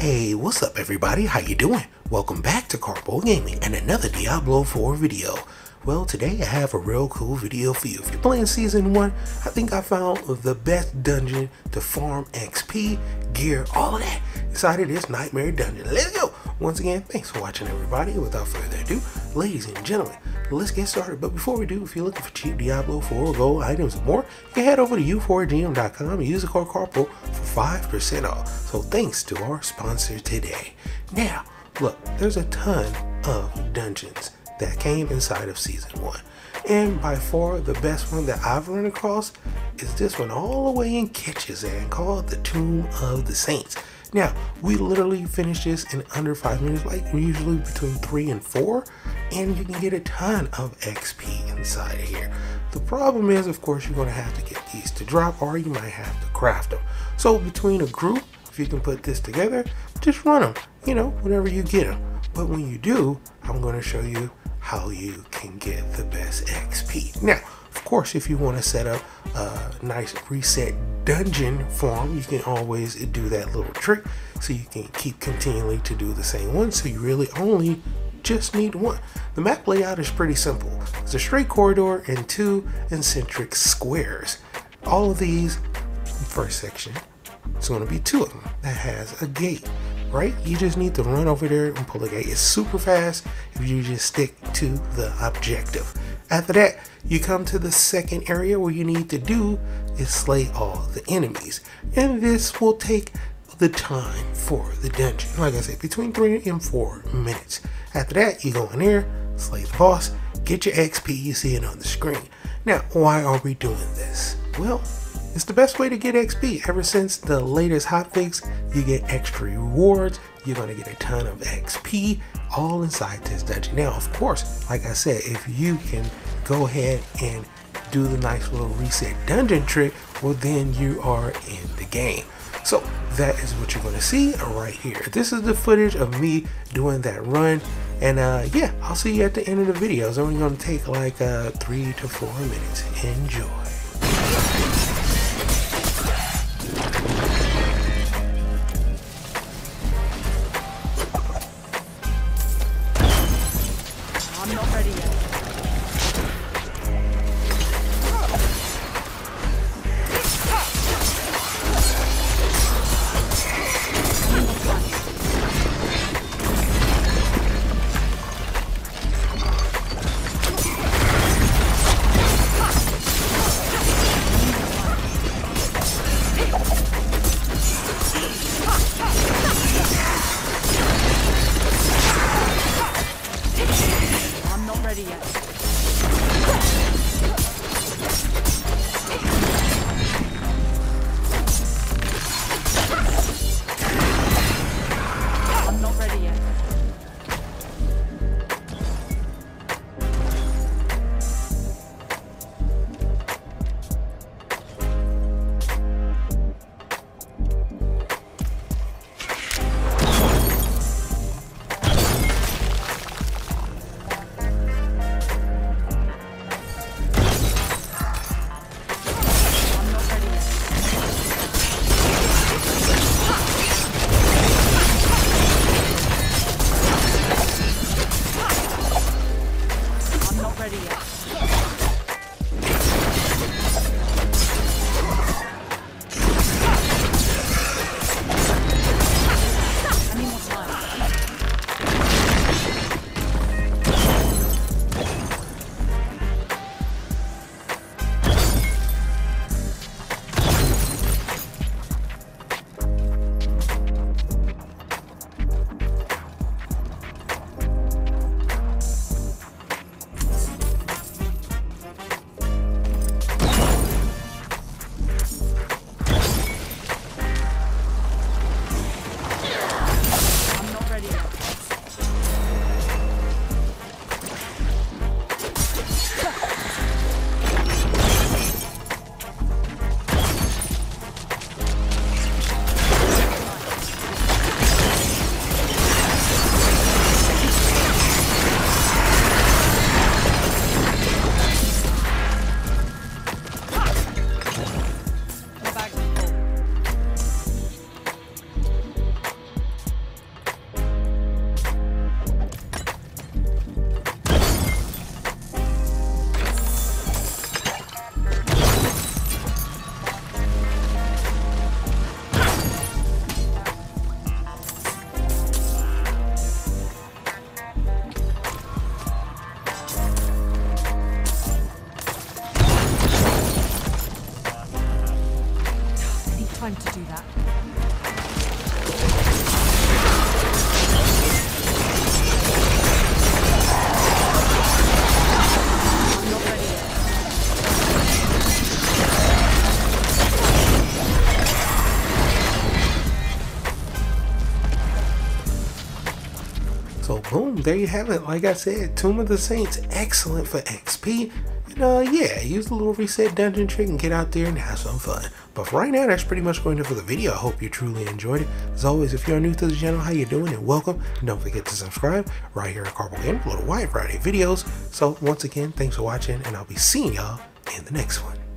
Hey, what's up everybody? How you doing? Welcome back to Karpo Gaming and another Diablo 4 video. Well, today I have a real cool video for you. If you're playing Season 1, I think I found the best dungeon to farm XP, gear, all of that inside of this nightmare dungeon. Let's go! Once again, thanks for watching everybody. Without further ado, ladies and gentlemen, let's get started. But before we do, if you're looking for cheap Diablo 4 gold items and more, you can head over to u4gm.com and use the code Karpo for 5% off. So thanks to our sponsor today. Now, look, there's a ton of dungeons that came inside of Season 1. And by far the best one that I've run across is this one all the way in Kitchizan called the Tomb of the Saints. Now, we literally finished this in under 5 minutes, like usually between 3 and 4, and you can get a ton of XP inside of here. The problem is, of course, you're gonna have to get these to drop, or you might have to craft them. So between a group, if you can put this together, just run them, you know, whenever you get them. But when you do, I'm gonna show you how you can get the best XP. Now, of course, if you want to set up a nice reset dungeon farm, you can always do that little trick so you can keep continually to do the same one, so you really only just need one. The map layout is pretty simple. It's a straight corridor and 2 eccentric squares. All of these, first section, it's going to be 2 of them that has a gate. Right, you just need to run over there and pull the gate. It's super fast if you just stick to the objective. After that, you come to the second area where you need to do is slay all the enemies, and this will take the time for the dungeon, like I said, between 3 and 4 minutes. After that, you go in there, slay the boss, get your XP. You see it on the screen. Now, why are we doing this? Well, it's the best way to get XP. Ever since the latest hotfix, you get extra rewards. You're gonna get a ton of XP all inside this dungeon. Now, of course, like I said, if you can go ahead and do the nice little reset dungeon trick, well then you are in the game. So that is what you're gonna see right here. This is the footage of me doing that run. And yeah, I'll see you at the end of the video. It's only gonna take like 3 to 4 minutes. Enjoy. So boom, there you have it. Like I said, Tomb of the Saints, excellent for XP. And yeah, use the little reset dungeon trick and get out there and have some fun. But for right now, that's pretty much going to do for the video. I hope you truly enjoyed it. As always, if you're new to the channel, how you doing and welcome. And don't forget to subscribe right here at Karpo Gaming, a little wide variety of videos. So once again, thanks for watching, and I'll be seeing y'all in the next one.